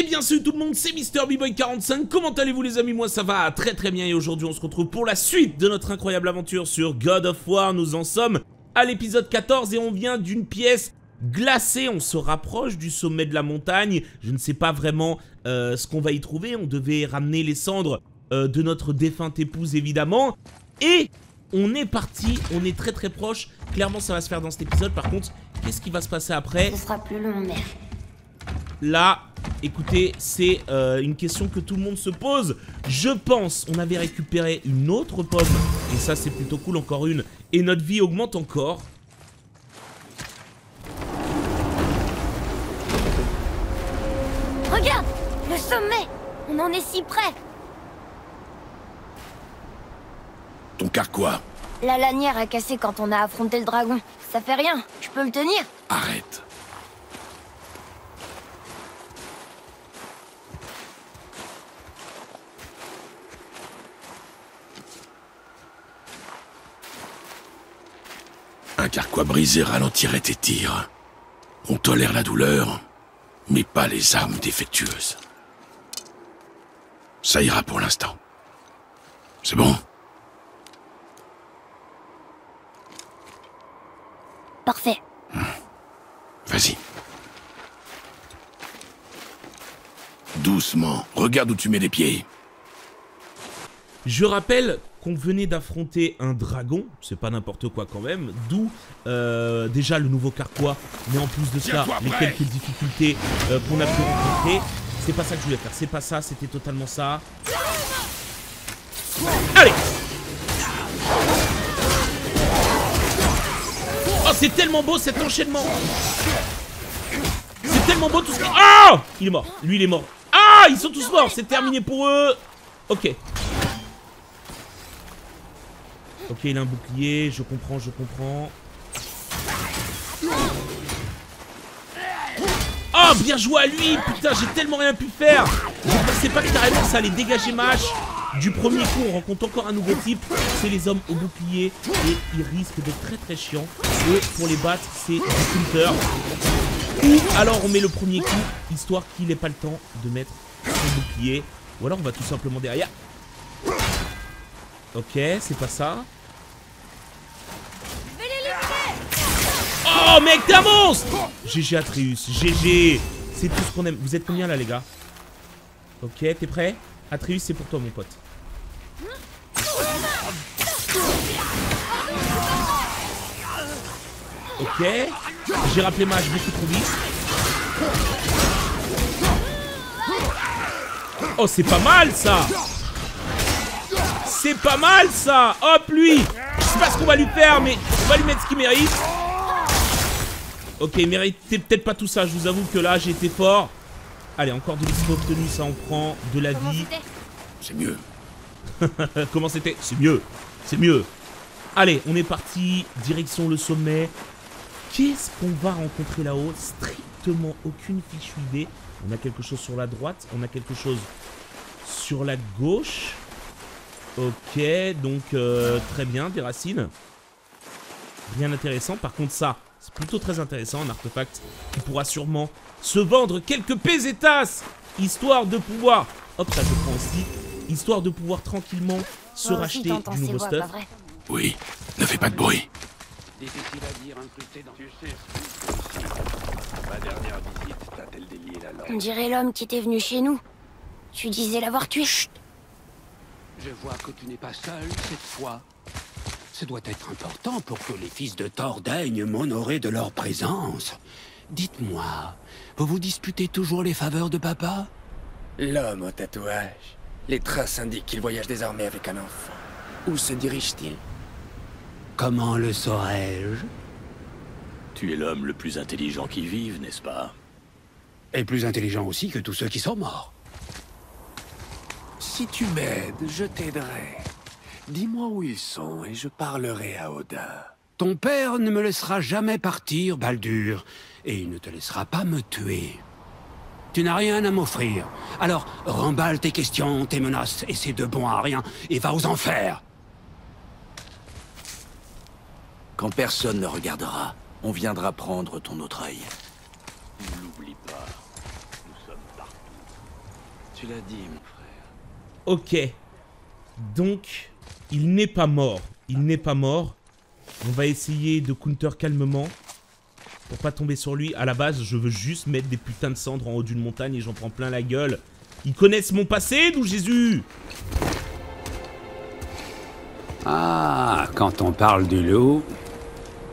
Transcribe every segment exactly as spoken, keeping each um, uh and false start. Et bien salut tout le monde, c'est MisterBiboy quarante-cinq, comment allez-vous les amis? Moi ça va très très bien et aujourd'hui on se retrouve pour la suite de notre incroyable aventure sur God of War. Nous en sommes à l'épisode quatorze et on vient d'une pièce glacée, on se rapproche du sommet de la montagne. Je ne sais pas vraiment euh, ce qu'on va y trouver, on devait ramener les cendres euh, de notre défunte épouse évidemment. Et on est parti, on est très très proche, clairement ça va se faire dans cet épisode. Par contre, qu'est-ce qui va se passer après? On fera plus long, merde. Là, écoutez, c'est euh, une question que tout le monde se pose. Je pense, on avait récupéré une autre pomme. Et ça, c'est plutôt cool, encore une. Et notre vie augmente encore. Regarde, le sommet. On en est si près. Ton carquois. La lanière a cassé quand on a affronté le dragon. Ça fait rien, je peux le tenir. Arrête. Un carquois brisé ralentirait tes tirs. On tolère la douleur, mais pas les armes défectueuses. Ça ira pour l'instant. C'est bon. Parfait. Hum. Vas-y. Doucement, regarde où tu mets les pieds. Je rappelle qu'on venait d'affronter un dragon, c'est pas n'importe quoi quand même, d'où euh, déjà le nouveau carquois, mais en plus de ça, les quelques difficultés euh, qu'on a pu rencontrer. C'est pas ça que je voulais faire, c'est pas ça, c'était totalement ça. Allez! Oh, c'est tellement beau cet enchaînement! C'est tellement beau tout ce que... Ah! Il est mort, lui il est mort. Ah! Ils sont tous morts, c'est terminé pour eux! Ok. Ok, il a un bouclier, je comprends, je comprends. Oh, bien joué à lui! Putain, j'ai tellement rien pu faire! Je pensais pas que carrément ça allait dégager ma hache. Du premier coup, on rencontre encore un nouveau type. C'est les hommes au bouclier et ils risquent d'être très très chiants. Et pour les battre, c'est du counter. Ou alors on met le premier coup, histoire qu'il n'ait pas le temps de mettre son bouclier. Ou alors on va tout simplement derrière. Ok, c'est pas ça. Oh mec, t'es un monstre! G G Atreus, G G. C'est tout ce qu'on aime. Vous êtes combien là les gars? Ok, t'es prêt? Atreus, c'est pour toi mon pote. Ok. J'ai rappelé ma hache beaucoup trop vite. Oh, c'est pas mal ça! C'est pas mal ça! Hop lui! Je sais pas ce qu'on va lui faire mais on va lui mettre ce qu'il mérite. Ok, il mérite peut-être pas tout ça, je vous avoue que là j'ai été fort. Allez, encore de l'X P obtenu, ça on prend de la vie. C'est mieux. Comment c'était? C'est mieux. C'est mieux. Allez, on est parti, direction le sommet. Qu'est-ce qu'on va rencontrer là-haut? Strictement aucune fichue idée. On a quelque chose sur la droite, on a quelque chose sur la gauche. Ok, donc euh, très bien, des racines. Rien d'intéressant, par contre ça, c'est plutôt très intéressant, un artefact qui pourra sûrement se vendre quelques pesetas, histoire de pouvoir... Hop, ça je prends aussi, histoire de pouvoir tranquillement se moi racheter du nouveau stuff. Oui, ne fais pas de bruit. Difficile à dire, incrusté dans... Tu sais ce que... Ma dernière visite t'a-t-elle délié la langue? On dirait l'homme qui était venu chez nous. Tu disais l'avoir tué. Chut. Je vois que tu n'es pas seul cette fois. Ce doit être important pour que les fils de Thor daignent m'honorer de leur présence. Dites-moi, vous vous disputez toujours les faveurs de papa? L'homme au tatouage. Les traces indiquent qu'il voyage désormais avec un enfant. Où se dirige-t-il? Comment le saurais-je? Tu es l'homme le plus intelligent qui vive, n'est-ce pas? Et plus intelligent aussi que tous ceux qui sont morts. Si tu m'aides, je t'aiderai. Dis-moi où ils sont et je parlerai à Oda. Ton père ne me laissera jamais partir, Baldur, et il ne te laissera pas me tuer. Tu n'as rien à m'offrir, alors remballe tes questions, tes menaces et ces deux bons à rien, et va aux enfers. Quand personne ne regardera, on viendra prendre ton autre œil. N'oublie pas, nous sommes partout. Tu l'as dit, mon frère. Ok. Donc, il n'est pas mort. Il n'est pas mort. On va essayer de counter calmement. Pour pas tomber sur lui. À la base, je veux juste mettre des putains de cendres en haut d'une montagne et j'en prends plein la gueule. Ils connaissent mon passé, d'où Jésus. Ah, quand on parle du loup,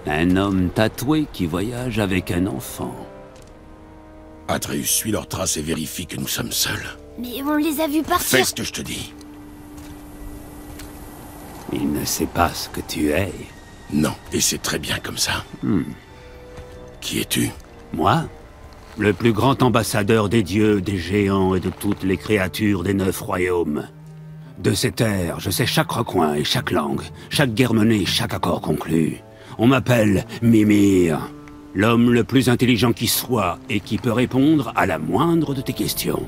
un homme tatoué qui voyage avec un enfant. Atreus suit leurs traces et vérifie que nous sommes seuls. Mais on les a vus partir. Fais ce que je te dis. Il ne sait pas ce que tu es. Non, et c'est très bien comme ça. Hmm. Qui es-tu? Moi? Le plus grand ambassadeur des dieux, des géants et de toutes les créatures des neuf royaumes. De ces terres, je sais chaque recoin et chaque langue, chaque guerre menée, chaque accord conclu. On m'appelle Mimir. L'homme le plus intelligent qui soit et qui peut répondre à la moindre de tes questions.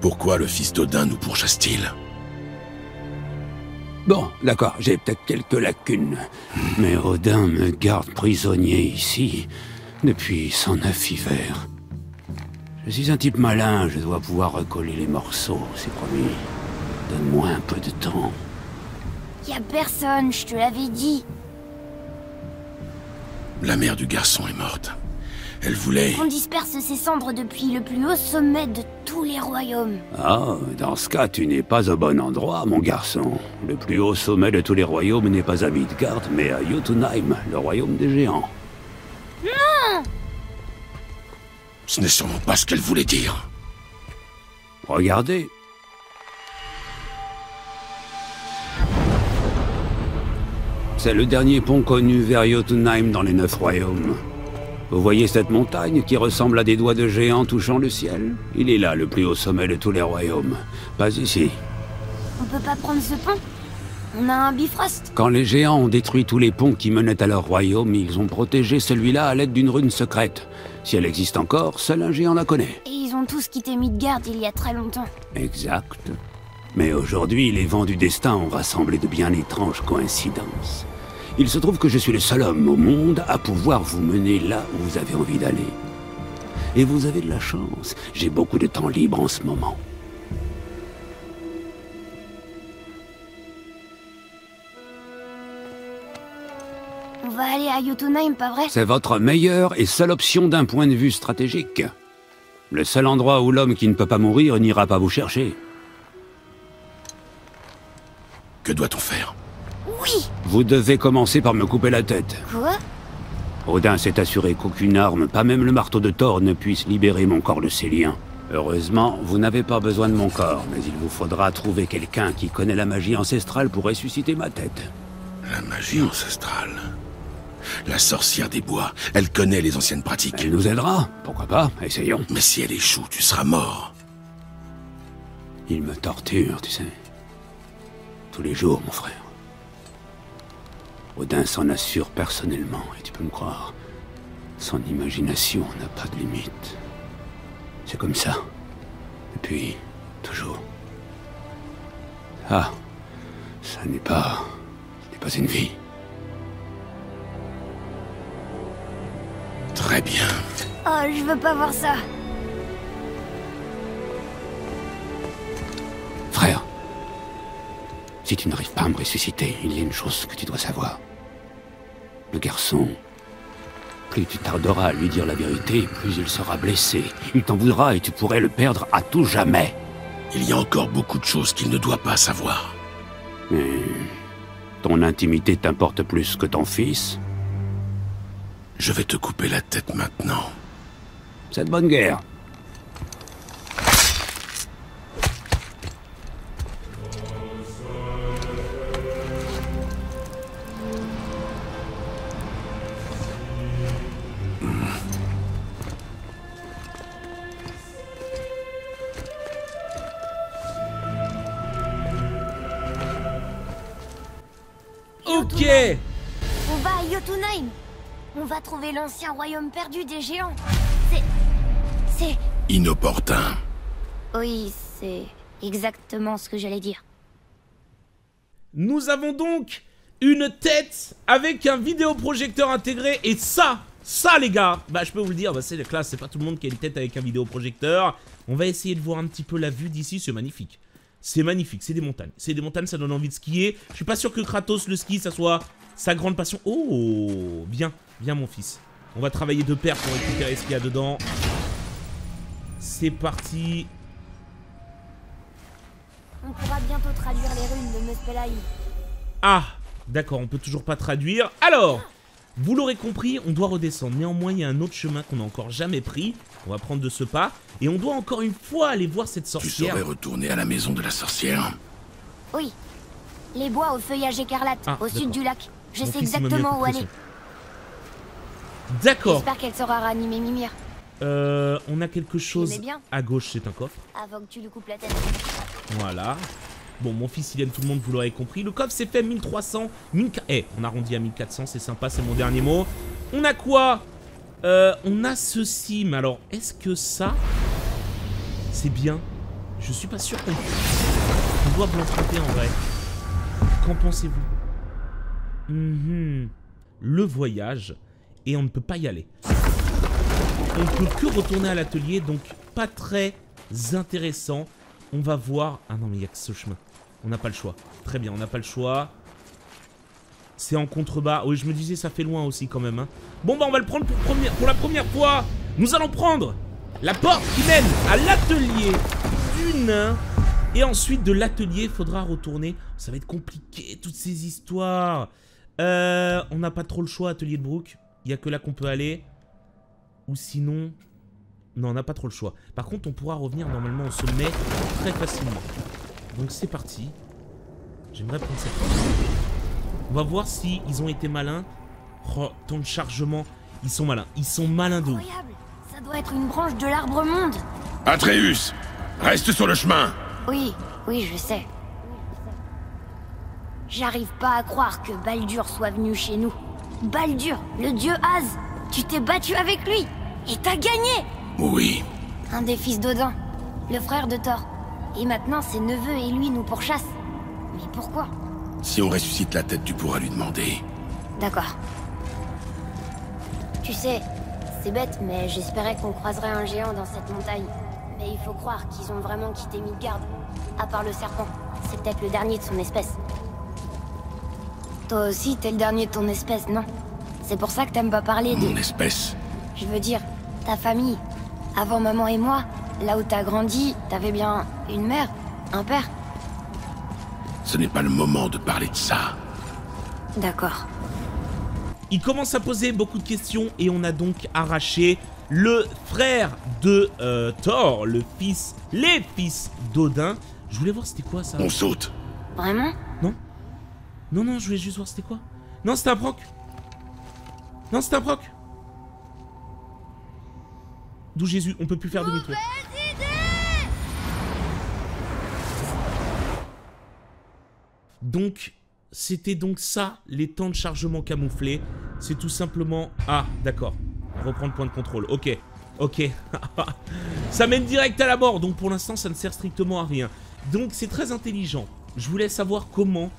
Pourquoi le fils d'Odin nous pourchasse-t-il? Bon, d'accord, j'ai peut-être quelques lacunes. Mais Odin me garde prisonnier ici depuis cent neuf hivers. Je suis un type malin, je dois pouvoir recoller les morceaux, c'est promis. Donne-moi un peu de temps. Y'a personne, je te l'avais dit. La mère du garçon est morte. Elle voulait... On disperse ses cendres depuis le plus haut sommet de tous les royaumes. Ah, dans ce cas, tu n'es pas au bon endroit, mon garçon. Le plus haut sommet de tous les royaumes n'est pas à Midgard, mais à Jotunheim, le royaume des géants. Non! Ce n'est sûrement pas ce qu'elle voulait dire. Regardez. C'est le dernier pont connu vers Jotunheim dans les neuf royaumes. Vous voyez cette montagne qui ressemble à des doigts de géants touchant le ciel? Il est là, le plus haut sommet de tous les royaumes. Pas ici. On peut pas prendre ce pont? On a un Bifrost? Quand les géants ont détruit tous les ponts qui menaient à leur royaume, ils ont protégé celui-là à l'aide d'une rune secrète. Si elle existe encore, seul un géant la connaît. Et ils ont tous quitté Midgard il y a très longtemps. Exact. Mais aujourd'hui, les vents du destin ont rassemblé de bien étranges coïncidences. Il se trouve que je suis le seul homme au monde à pouvoir vous mener là où vous avez envie d'aller. Et vous avez de la chance, j'ai beaucoup de temps libre en ce moment. On va aller à Jotunheim, pas vrai? C'est votre meilleure et seule option d'un point de vue stratégique. Le seul endroit où l'homme qui ne peut pas mourir n'ira pas vous chercher. Que doit-on faire? Oui! Vous devez commencer par me couper la tête. Quoi? Odin s'est assuré qu'aucune arme, pas même le marteau de Thor, ne puisse libérer mon corps de ses liens. Heureusement, vous n'avez pas besoin de mon corps, mais il vous faudra trouver quelqu'un qui connaît la magie ancestrale pour ressusciter ma tête. La magie ancestrale? La sorcière des bois, elle connaît les anciennes pratiques. Elle nous aidera? Pourquoi pas? Essayons. Mais si elle échoue, tu seras mort. Il me torture, tu sais. Tous les jours, mon frère. Odin s'en assure personnellement, et tu peux me croire, son imagination n'a pas de limite. C'est comme ça. Depuis toujours. Ah, ça n'est pas... ce n'est pas une vie. Très bien. Oh, je veux pas voir ça. Frère. Si tu n'arrives pas à me ressusciter, il y a une chose que tu dois savoir. Le garçon, plus tu tarderas à lui dire la vérité, plus il sera blessé. Il t'en voudra et tu pourrais le perdre à tout jamais. Il y a encore beaucoup de choses qu'il ne doit pas savoir. Mais ton intimité t'importe plus que ton fils? Je vais te couper la tête maintenant. C'est de bonne guerre. Trouver l'ancien royaume perdu des géants. C'est... c'est... inopportun. Oui, c'est exactement ce que j'allais dire. Nous avons donc une tête avec un vidéoprojecteur intégré et ça, Ça les gars, bah je peux vous le dire, bah, c'est la classe, c'est pas tout le monde qui a une tête avec un vidéoprojecteur. On va essayer de voir un petit peu la vue d'ici, c'est magnifique. C'est magnifique, c'est des montagnes. C'est des montagnes, ça donne envie de skier. Je suis pas sûr que Kratos, le ski, ça soit sa grande passion. Oh, bien, bien mon fils. On va travailler de pair pour récupérer ce qu'il y a dedans. C'est parti. On pourra bientôt traduire les runes de Muspelheim. Ah, d'accord, on peut toujours pas traduire. Alors, vous l'aurez compris, on doit redescendre. Néanmoins, il y a un autre chemin qu'on n'a encore jamais pris. On va prendre de ce pas. Et on doit encore une fois aller voir cette sorcière. Tu saurais retourner à la maison de la sorcière? Oui. Les bois au feuillage écarlate, ah, au sud du lac. Je sais exactement où aller. D'accord. J'espère qu'elle saura ranimer Mimir. Euh, on a quelque chose à gauche, c'est un coffre. Avant que tu lui coupes la tête. Voilà. Bon, mon fils, il aime tout le monde, vous l'aurez compris. Le coffre, c'est fait mille trois cents. Eh, hey, on arrondit à mille quatre cents, c'est sympa, c'est mon dernier mot. On a quoi? euh, On a ceci, mais alors, est-ce que ça, c'est bien? Je suis pas sûr qu'on on doit l'emprunter en vrai. Qu'en pensez-vous? mm-hmm. Le voyage, et on ne peut pas y aller. On ne peut que retourner à l'atelier, donc pas très intéressant. On va voir... Ah non, mais il n'y a que ce chemin. On n'a pas le choix. Très bien, on n'a pas le choix. C'est en contrebas. Oui, je me disais, ça fait loin aussi quand même. Hein. Bon, bah on va le prendre pour, première... pour la première fois. Nous allons prendre la porte qui mène à l'atelier du nain. Et ensuite, de l'atelier, il faudra retourner. Ça va être compliqué, toutes ces histoires. Euh, on n'a pas trop le choix, atelier de Brok. Il n'y a que là qu'on peut aller. Ou sinon... Non, on n'a pas trop le choix. Par contre, on pourra revenir normalement au sommet très facilement. Donc c'est parti. J'aimerais prendre cette force. On va voir si ils ont été malins. Oh, tant de chargement. Ils sont malins. Ils sont malins de ouf. Incroyable. Ça doit être une branche de l'arbre monde. Atreus, reste sur le chemin. Oui, oui, je sais. J'arrive pas à croire que Baldur soit venu chez nous. Baldur, le dieu Az. Tu t'es battu avec lui et t'as gagné. Oui. Un des fils d'Odin, le frère de Thor. Et maintenant, ses neveux et lui nous pourchassent. Mais pourquoi? Si on ressuscite la tête, tu pourras lui demander. D'accord. Tu sais, c'est bête, mais j'espérais qu'on croiserait un géant dans cette montagne. Mais il faut croire qu'ils ont vraiment quitté Midgard. À part le serpent, c'est peut-être le dernier de son espèce. Toi aussi, t'es le dernier de ton espèce, non? C'est pour ça que t'aimes pas parler de... Mon espèce? Je veux dire, ta famille. Avant maman et moi, là où t'as grandi, t'avais bien une mère, un père. Ce n'est pas le moment de parler de ça. D'accord. Il commence à poser beaucoup de questions et on a donc arraché le frère de euh, Thor, le fils, les fils d'Odin. Je voulais voir c'était quoi ça. On saute. Vraiment? Non. Non, non, je voulais juste voir c'était quoi. Non, c'était un Brok. Non, c'était un Brok. D'où Jésus, on peut plus faire demi-tour. Donc, c'était donc ça, les temps de chargement camouflés. C'est tout simplement... Ah, d'accord. Reprendre point de contrôle. Ok, ok. Ça mène direct à la mort. Donc, pour l'instant, ça ne sert strictement à rien. Donc, c'est très intelligent. Je voulais savoir comment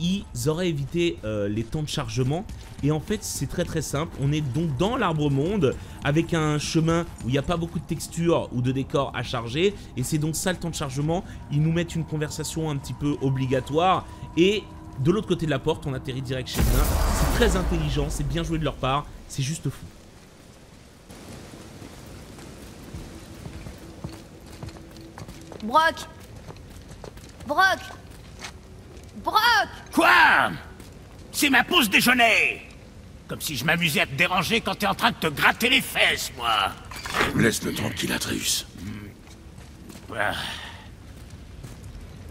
ils auraient évité euh, les temps de chargement. Et en fait, c'est très très simple. On est donc dans l'arbre monde, avec un chemin où il n'y a pas beaucoup de textures ou de décors à charger. Et c'est donc ça le temps de chargement. Ils nous mettent une conversation un petit peu obligatoire. Et de l'autre côté de la porte, on atterrit direct chez le nain. C'est très intelligent, c'est bien joué de leur part. C'est juste fou. Brok! Brok! Brok! Quoi? C'est ma pause déjeuner! Comme si je m'amusais à te déranger quand t'es en train de te gratter les fesses, moi! Laisse-le tranquille, Atreus.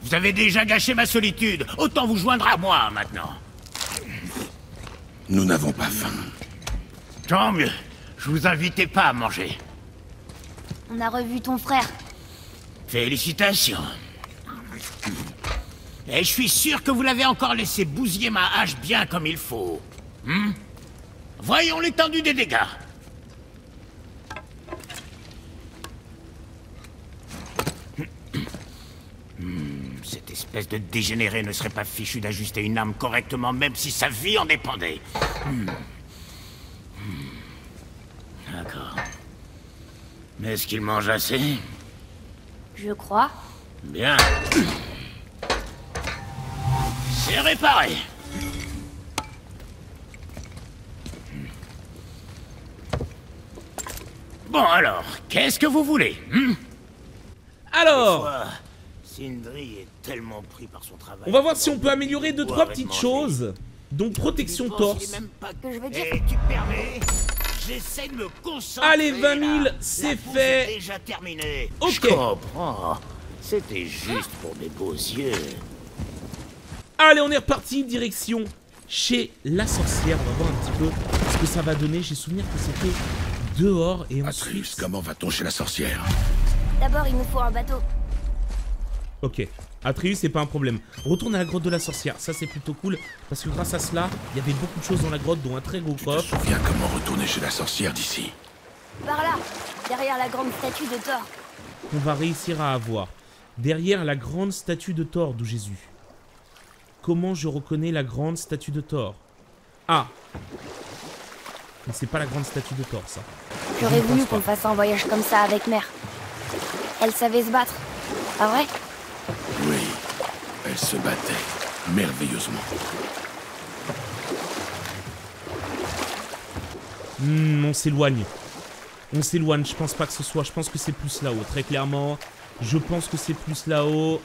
Vous avez déjà gâché ma solitude, autant vous joindre à moi, maintenant. Nous n'avons pas faim. Tant mieux, je vous invitais pas à manger. On a revu ton frère. Félicitations. Et je suis sûr que vous l'avez encore laissé bousiller ma hache bien comme il faut. Hmm? Voyons l'étendue des dégâts. Hmm, cette espèce de dégénéré ne serait pas fichu d'ajuster une arme correctement, même si sa vie en dépendait. Hmm. Hmm. Mais est-ce qu'il mange assez? Je crois. Bien. C'est réparé. Bon alors, qu'est-ce que vous voulez hein? Alors Sindri est tellement pris par son travail. On va voir si on peut améliorer deux trois petites choses. Donc protection torse. Allez, vingt mille, c'est fait. Ok. Je comprends. C'était juste pour mes beaux yeux. Allez, on est reparti, direction chez la sorcière. On va voir un petit peu ce que ça va donner. J'ai souvenir que c'était dehors et ensuite... Atreus, comment va-t-on chez la sorcière? D'abord, il nous faut un bateau. Ok. Atreus, c'est pas un problème. Retourne à la grotte de la sorcière. Ça, c'est plutôt cool. Parce que grâce à cela, il y avait beaucoup de choses dans la grotte, dont un très gros coffre. Tu te souviens comment retourner chez la sorcière d'ici? Par là, derrière la grande statue de Thor. On va réussir à avoir. Derrière la grande statue de Thor de Jésus. Comment je reconnais la grande statue de Thor? Ah. Mais c'est pas la grande statue de Thor, ça. J'aurais voulu qu'on fasse un voyage comme ça avec mère. Elle savait se battre. Pas vrai? Oui, elle se battait merveilleusement. Mmh, on s'éloigne. On s'éloigne, je pense pas que ce soit. Je pense que c'est plus là-haut, très clairement. Je pense que c'est plus là-haut.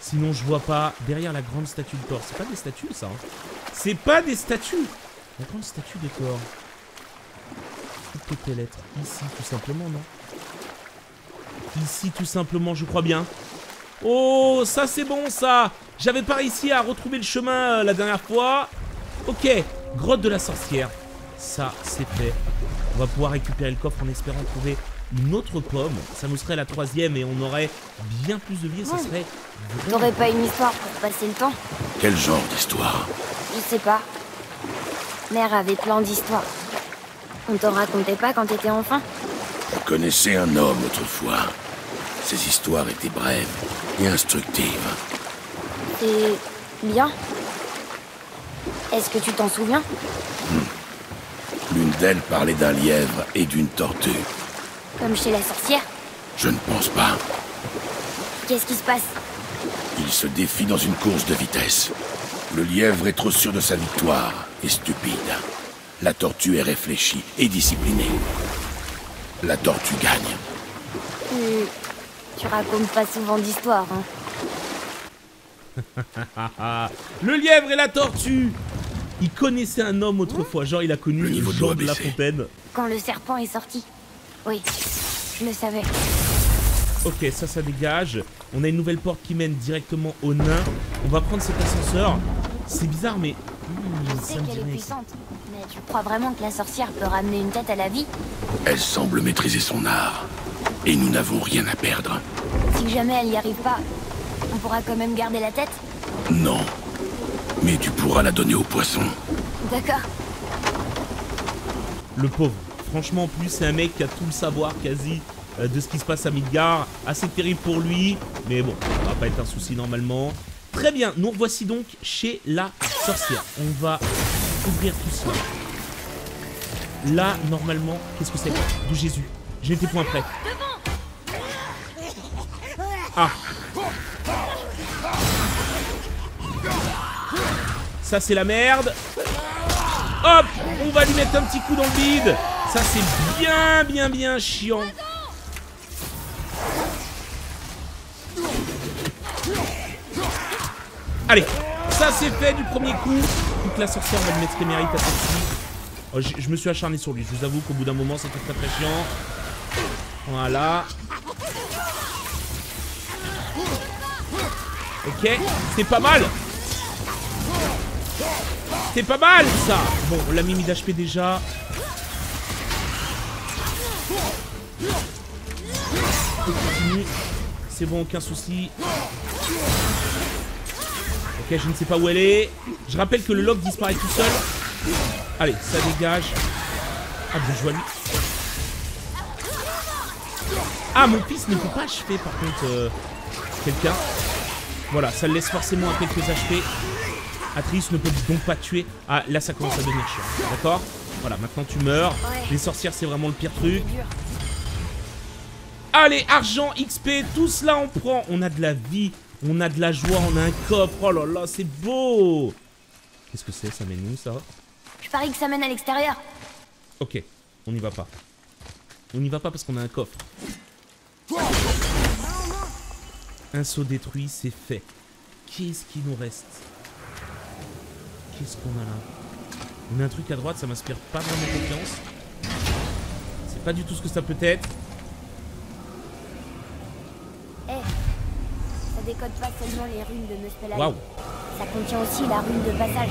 Sinon, je vois pas. Derrière la grande statue de Thor. C'est pas des statues, ça. Hein. C'est pas des statues. La grande statue de Thor. Tout peut-elle être ici, tout simplement, non? Ici, tout simplement, je crois bien. Oh, ça, c'est bon, ça. J'avais pas réussi à retrouver le chemin euh, la dernière fois. Ok, grotte de la sorcière. Ça, c'est fait. On va pouvoir récupérer le coffre en espérant trouver une autre pomme. Ça nous serait la troisième et on aurait bien plus de vie. Ça serait... T'aurais pas une histoire pour passer le temps? Quel genre d'histoire? Je sais pas. Mère avait plein d'histoires. On t'en racontait pas quand t'étais enfant? On connaissait un homme autrefois. Ces histoires étaient brèves et instructives. Et bien. Est-ce que tu t'en souviens? hmm. L'une d'elles parlait d'un lièvre et d'une tortue. Comme chez la sorcière? Je ne pense pas. Qu'est-ce qui se passe? Il se défie dans une course de vitesse. Le lièvre est trop sûr de sa victoire et stupide. La tortue est réfléchie et disciplinée. La tortue gagne. Mmh. Tu racontes pas souvent d'histoire, hein. Le lièvre et la tortue. Il connaissait un homme autrefois, genre il a connu le niveau Jean de la Fontaine. Quand le serpent est sorti. Oui, je le savais. Ok, ça, ça dégage. On a une nouvelle porte qui mène directement au nain. On va prendre cet ascenseur. C'est bizarre, mais... Mmh, je sais qu'elle est puissante, mais tu crois vraiment que la sorcière peut ramener une tête à la vie? Elle semble maîtriser son art, et nous n'avons rien à perdre. Si jamais elle n'y arrive pas, on pourra quand même garder la tête? Non, mais tu pourras la donner au poisson. D'accord. Le pauvre, franchement, en plus, c'est un mec qui a tout le savoir quasi euh, de ce qui se passe à Midgard. Assez terrible pour lui, mais bon, ça va pas être un souci normalement. Très bien, nous revoici donc chez la sorcière. On va ouvrir tout cela. Là, normalement, qu'est-ce que c'est? De Jésus. J'étais point prêt. Ah. Ça, c'est la merde. Hop, on va lui mettre un petit coup dans le bide. Ça, c'est bien, bien, bien chiant. Allez, ça c'est fait du premier coup. Toute la sorcière va le mettre les mérites à celle-ci. Oh, je, je me suis acharné sur lui. Je vous avoue qu'au bout d'un moment, c'était très très chiant. Voilà. Ok, c'est pas mal. C'est pas mal ça. Bon, on l'a mis d'H P déjà. On continue. C'est bon, aucun souci. Ok, je ne sais pas où elle est. Je rappelle que le lock disparaît tout seul. Allez, ça dégage. Ah, bien joué à lui. Ah, mon fils ne peut pas achever par contre euh, quelqu'un. Voilà, ça le laisse forcément à quelques H P. Atreus ne peut donc pas tuer. Ah, là ça commence à devenir chiant. D'accord? Voilà, maintenant tu meurs. Les sorcières, c'est vraiment le pire truc. Allez, argent, X P, tout cela on prend. On a de la vie, on a de la joie, on a un coffre. Oh là là, c'est beau. Qu'est-ce que c'est? Ça mène où, ça? Je parie que ça mène à l'extérieur. Ok, on n'y va pas. On n'y va pas parce qu'on a un coffre. Un seau détruit, c'est fait. Qu'est-ce qui nous reste? Qu'est-ce qu'on a là? On a un truc à droite, ça m'inspire pas vraiment confiance. C'est pas du tout ce que ça peut être. Eh, hey, ça décode pas seulement les ruines de Muspelheim. Waouh. Ça contient aussi la rune de passage.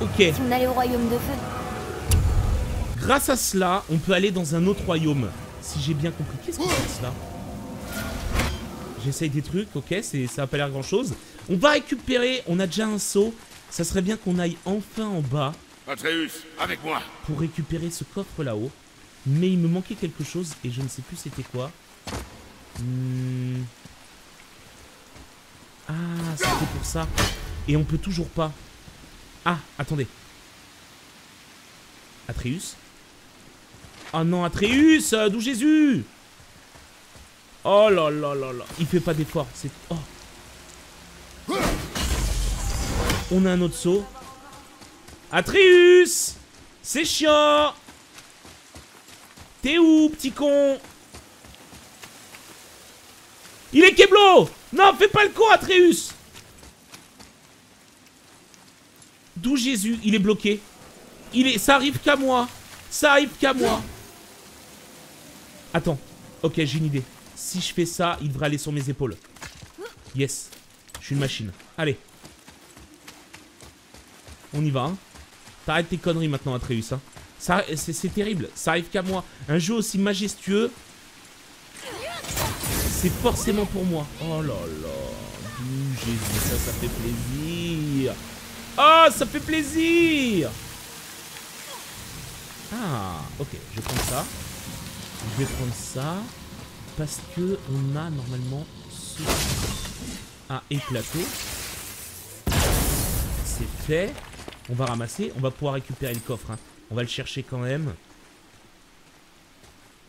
Ok. Si on allait au royaume de feu. Grâce à cela, on peut aller dans un autre royaume. Si j'ai bien compris. Qu'est-ce que c'est cela? J'essaye des trucs, ok, ça n'a pas l'air grand chose. On va récupérer, on a déjà un seau. Ça serait bien qu'on aille enfin en bas. Atreus, avec moi. Pour récupérer ce coffre là-haut. Mais il me manquait quelque chose et je ne sais plus c'était quoi. Hmm. Ah, c'était pour ça. Et on peut toujours pas. Ah, attendez. Atreus. Oh non, Atreus, d'où Jésus? Oh là là là là. Il fait pas d'effort. C'est... Oh. On a un autre saut. Atreus! C'est chiant! T'es où, petit con? Il est Keblo! Non, fais pas le con, Atreus! D'où Jésus? Il est bloqué. Il est... Ça arrive qu'à moi. Ça arrive qu'à moi. Attends. Ok, j'ai une idée. Si je fais ça, il devrait aller sur mes épaules. Yes. Je suis une machine. Allez. On y va, hein. T'arrêtes tes conneries maintenant, Atreus, hein. C'est terrible, ça arrive qu'à moi. Un jeu aussi majestueux, c'est forcément pour moi. Oh là là, Jésus, ça, ça fait plaisir. Oh, ça fait plaisir. Ah, ok, je prends ça. Je vais prendre ça. Parce que on a normalement ce à éclater. C'est fait. On va ramasser, on va pouvoir récupérer le coffre, hein. On va le chercher quand même.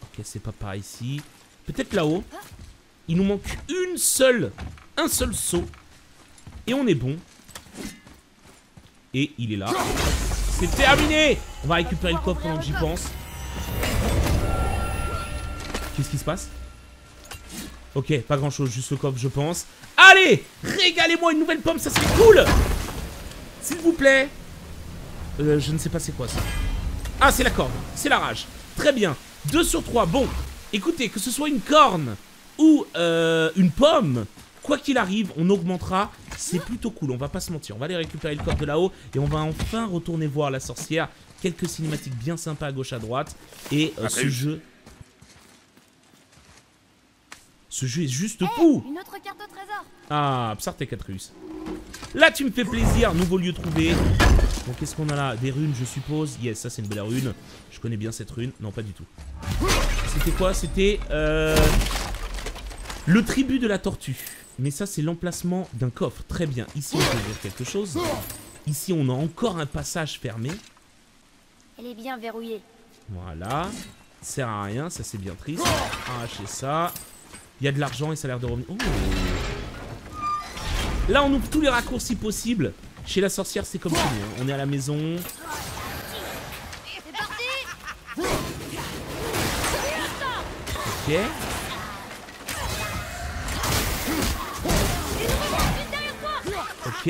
Ok, c'est pas par ici. Peut-être là-haut. Il nous manque une seule, un seul seau. Et on est bon. Et il est là. C'est terminé. On va récupérer le coffre pendant que j'y pense. Qu'est-ce qui se passe? Ok, pas grand-chose, juste le coffre, je pense. Allez, régalez-moi une nouvelle pomme, ça serait cool. S'il vous plaît. Euh, je ne sais pas c'est quoi ça. Ah, c'est la corne, c'est la rage. Très bien, deux sur trois, bon. Écoutez, que ce soit une corne ou euh, une pomme, quoi qu'il arrive, on augmentera. C'est plutôt cool, on va pas se mentir. On va aller récupérer le corps de là-haut et on va enfin retourner voir la sorcière. Quelques cinématiques bien sympas à gauche à droite. Et euh, ce jeu... Ce jeu est juste fou. Hey, une autre carte au trésor. Ah, Psartek Atreus. Là, tu me fais plaisir. Nouveau lieu trouvé. Bon, qu'est-ce qu'on a là? Des runes, je suppose. Yes, ça, c'est une belle rune. Je connais bien cette rune. Non, pas du tout. C'était quoi? C'était... Euh... Le tribut de la tortue. Mais ça, c'est l'emplacement d'un coffre. Très bien. Ici, on peut ouvrir quelque chose. Ici, on a encore un passage fermé. Elle est bien verrouillée. Voilà. Ça sert à rien. Ça, c'est bien triste. On va arracher ça. Il y a de l'argent et ça a l'air de revenir. Oh. Là, on ouvre tous les raccourcis possibles. Chez la sorcière, c'est comme ça. On est à la maison. Ok. Ok.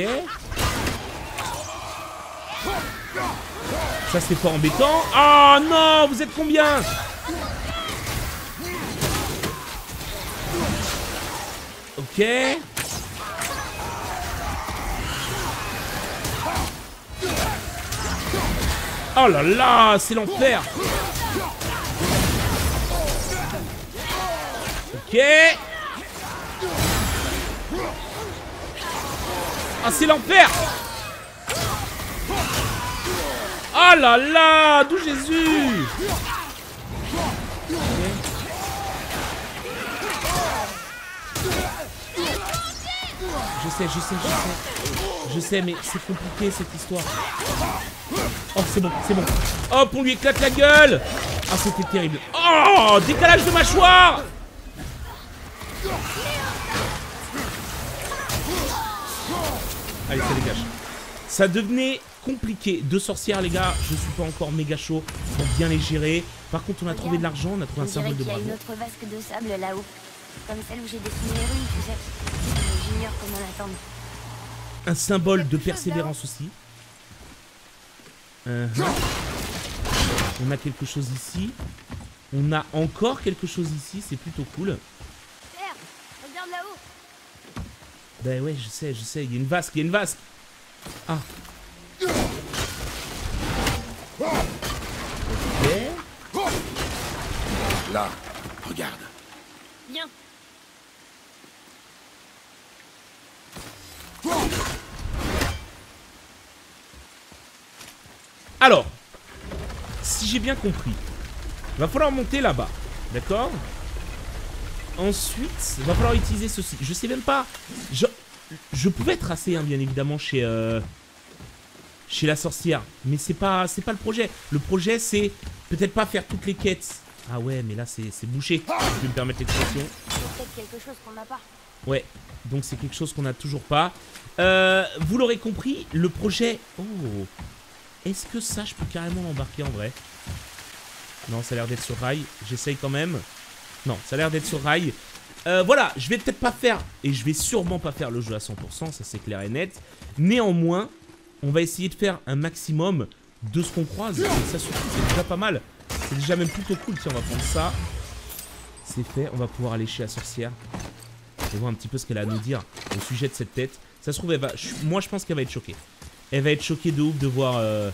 Ça, c'est pas embêtant. Oh non, vous êtes combien? Ok. Oh là là, c'est l'enfer. Ok. Ah, c'est l'enfer. Oh là là, d'où Jésus. Je sais, je sais, je sais. Je sais, mais c'est compliqué cette histoire. Oh, c'est bon, c'est bon. Hop, on lui éclate la gueule. Ah, c'était terrible. Oh, décalage de mâchoire. Allez, ça dégage. Ça devenait compliqué. Deux sorcières, les gars, je suis pas encore méga chaud pour bien les gérer. Par contre, on a trouvé de l'argent, on a trouvé un symbole de bravo. Il y a une autre vasque de sable là-haut, comme celle où j'ai dessiné les runes, tu sais. J'ignore comment l'attendre. Un symbole de persévérance aussi. Uh -huh. On a quelque chose ici. On a encore quelque chose ici, c'est plutôt cool. Regarde là-haut. Bah ouais, je sais, je sais, il y a une vasque, il y a une vasque. Ah. Ok. Là, regarde. Viens. Alors, si j'ai bien compris, il va falloir monter là-bas, d'accord? Ensuite, il va falloir utiliser ceci. Je sais même pas. Je, je pouvais tracer, hein, bien évidemment, chez euh, chez la sorcière, mais c'est pas, c'est pas le projet. Le projet, c'est peut-être pas faire toutes les quêtes. Ah ouais, mais là, c'est bouché. Je vais me permettre l'expression. C'est peut-être quelque chose qu'on n'a pas. Ouais. Donc c'est quelque chose qu'on n'a toujours pas. Euh, vous l'aurez compris, le projet. Oh. Est-ce que ça, je peux carrément l'embarquer en vrai? Non, ça a l'air d'être sur rail. J'essaye quand même. Non, ça a l'air d'être sur rail. Euh, voilà, je vais peut-être pas faire, et je vais sûrement pas faire le jeu à cent pour cent, ça c'est clair et net. Néanmoins, on va essayer de faire un maximum de ce qu'on croise. Et ça surtout, c'est déjà pas mal. C'est déjà même plutôt cool. Tiens, on va prendre ça. C'est fait, on va pouvoir aller chez la sorcière. Et voir un petit peu ce qu'elle a à nous dire au sujet de cette tête. Ça se trouve, elle va... moi je pense qu'elle va être choquée. Elle va être choquée de ouf de voir, euh,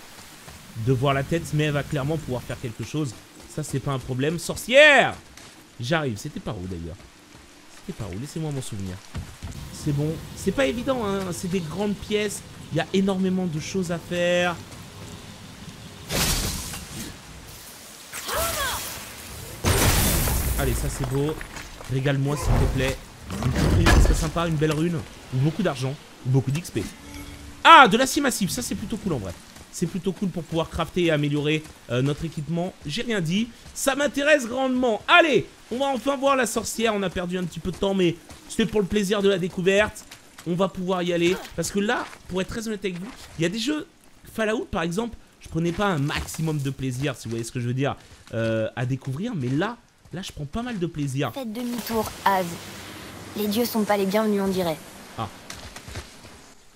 de voir la tête, mais elle va clairement pouvoir faire quelque chose. Ça, c'est pas un problème. Sorcière! J'arrive. C'était par où, d'ailleurs? C'était par où? Laissez-moi m'en souvenir. C'est bon. C'est pas évident, hein. C'est des grandes pièces. Il y a énormément de choses à faire. Allez, ça, c'est beau. Régale-moi, s'il te plaît. Une petite rune, ce serait sympa. Une belle rune. Ou beaucoup d'argent. Ou beaucoup d'X P. Ah, de l'acier massif, ça c'est plutôt cool en vrai. C'est plutôt cool pour pouvoir crafter et améliorer euh, notre équipement. J'ai rien dit, ça m'intéresse grandement. Allez, on va enfin voir la sorcière. On a perdu un petit peu de temps, mais c'était pour le plaisir de la découverte. On va pouvoir y aller. Parce que là, pour être très honnête avec vous, il y a des jeux Fallout par exemple. Je prenais pas un maximum de plaisir, si vous voyez ce que je veux dire, euh, à découvrir. Mais là, là je prends pas mal de plaisir. Faites demi-tour, Az. Les dieux sont pas les bienvenus, on dirait. Ah.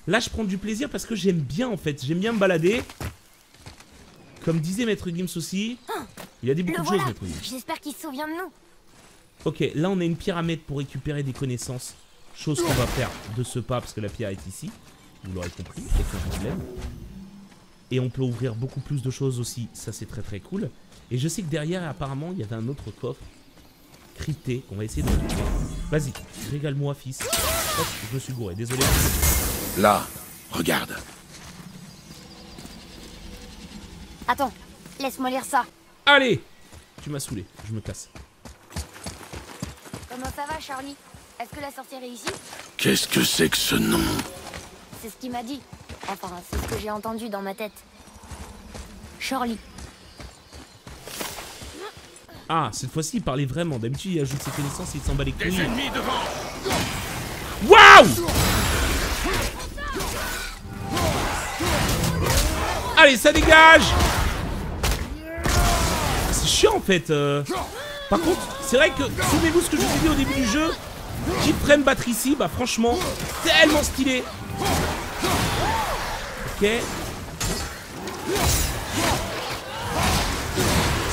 Là, je prends du plaisir parce que j'aime bien en fait. J'aime bien me balader. Comme disait Maître Gims aussi. Il y a des beaucoup de choses, Maître Gims. J'espère qu'il se souvient de nous. Ok, là, on a une pierre à mettre pour récupérer des connaissances. Chose qu'on va faire de ce pas parce que la pierre est ici. Vous l'aurez compris, aucun problème. Et on peut ouvrir beaucoup plus de choses aussi. Ça, c'est très très cool. Et je sais que derrière, apparemment, il y avait un autre coffre crypté qu'on va essayer de récupérer. Vas-y, régale-moi, fils. Hop, je me suis gouré, désolé. Là, regarde. Attends, laisse-moi lire ça. Allez, tu m'as saoulé, je me casse. Comment ça va, Charlie? Est-ce que la sorcière est ici? Qu'est-ce que c'est que ce nom? C'est ce qu'il m'a dit. Enfin, c'est ce que j'ai entendu dans ma tête. Charlie. Ah, cette fois-ci, il parlait vraiment. D'habitude, il ajoute ses connaissances et il s'en bat les couilles. Des ennemis devant. Waouh! Allez, ça dégage. C'est chiant en fait. euh... Par contre, c'est vrai que, souvenez-vous ce que je vous ai dit au début du jeu, qu'ils prennent battre ici, bah franchement, tellement stylé. Ok.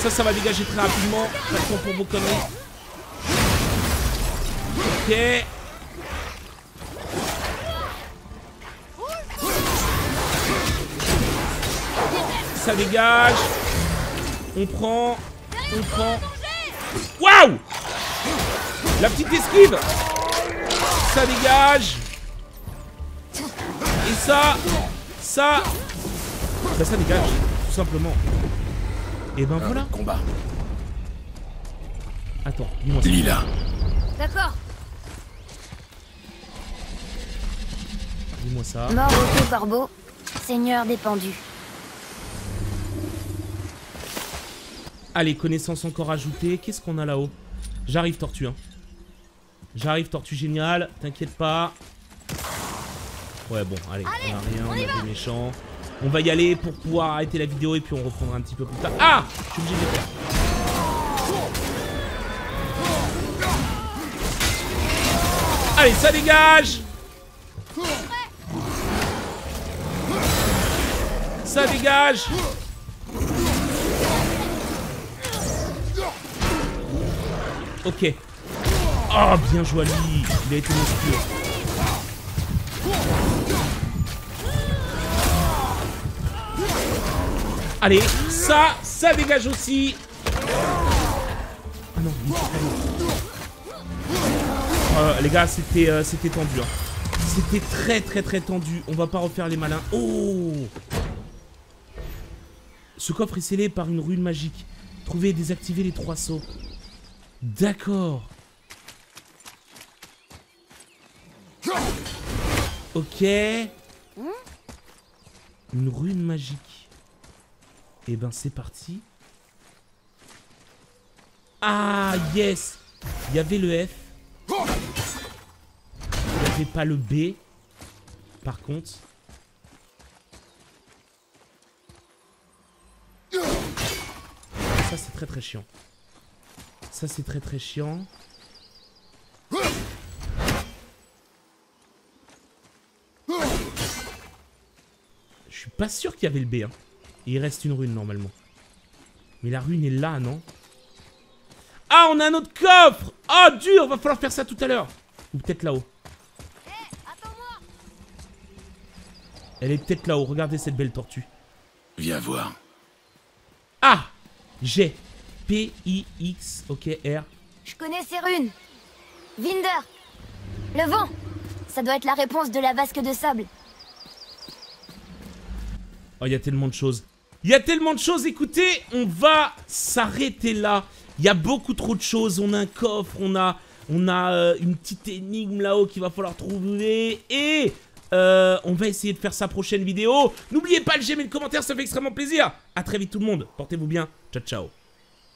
Ça, ça va dégager très rapidement. Pas de temps pour vos conneries. Ok. Ça dégage. On prend. On prend. Waouh! La petite esquive. Ça dégage. Et ça. Ça. Bah ça dégage. Tout simplement. Et ben voilà. Combat. Attends, dis-moi ça. Lila. D'accord. Dis-moi ça. Mort au corbeau, seigneur des pendus. Allez, connaissances encore ajoutées. Qu'est-ce qu'on a là-haut? J'arrive, tortue. Hein. J'arrive, tortue géniale. T'inquiète pas. Ouais bon, allez, allez on a rien, on est méchant. On va y aller pour pouvoir arrêter la vidéo et puis on reprendra un petit peu plus tard. Ah, je suis obligé de faire. Allez, ça dégage. Ça dégage. Ok. Oh, bien joué à lui. Il a été monstrueux. Allez, ça, ça dégage aussi. Ah non, euh, les gars, c'était euh, c'était tendu. Hein. C'était très très très tendu. On va pas refaire les malins. Oh! Ce coffre est scellé par une rune magique. Trouvez et désactivez les trois sceaux. D'accord. Ok. Une rune magique. Et eh ben c'est parti. Ah yes. Il y avait le F. Il n'y avait pas le B. Par contre. Ça c'est très très chiant. Ça c'est très très chiant. Je suis pas sûr qu'il y avait le B hein. Et il reste une rune normalement. Mais la rune est là, non? Ah, on a un autre coffre! Ah, oh, dur! Va falloir faire ça tout à l'heure. Ou peut-être là-haut. Elle est peut-être là-haut. Regardez cette belle tortue. Viens voir. Ah! J'ai. P I X. Ok, R. Je connais ces runes. Winder. Le vent. Ça doit être la réponse de la vasque de sable. Oh, il y a tellement de choses. Il y a tellement de choses, écoutez, on va s'arrêter là. Il y a beaucoup trop de choses, on a un coffre, on a, on a euh, une petite énigme là-haut qu'il va falloir trouver. Et euh, on va essayer de faire sa prochaine vidéo. N'oubliez pas le j'aime et le commentaire, ça fait extrêmement plaisir. A très vite tout le monde, portez-vous bien, ciao ciao.